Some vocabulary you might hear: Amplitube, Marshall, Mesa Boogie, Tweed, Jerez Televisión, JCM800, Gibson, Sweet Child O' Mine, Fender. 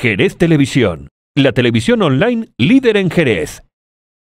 Jerez Televisión, la televisión online líder en Jerez.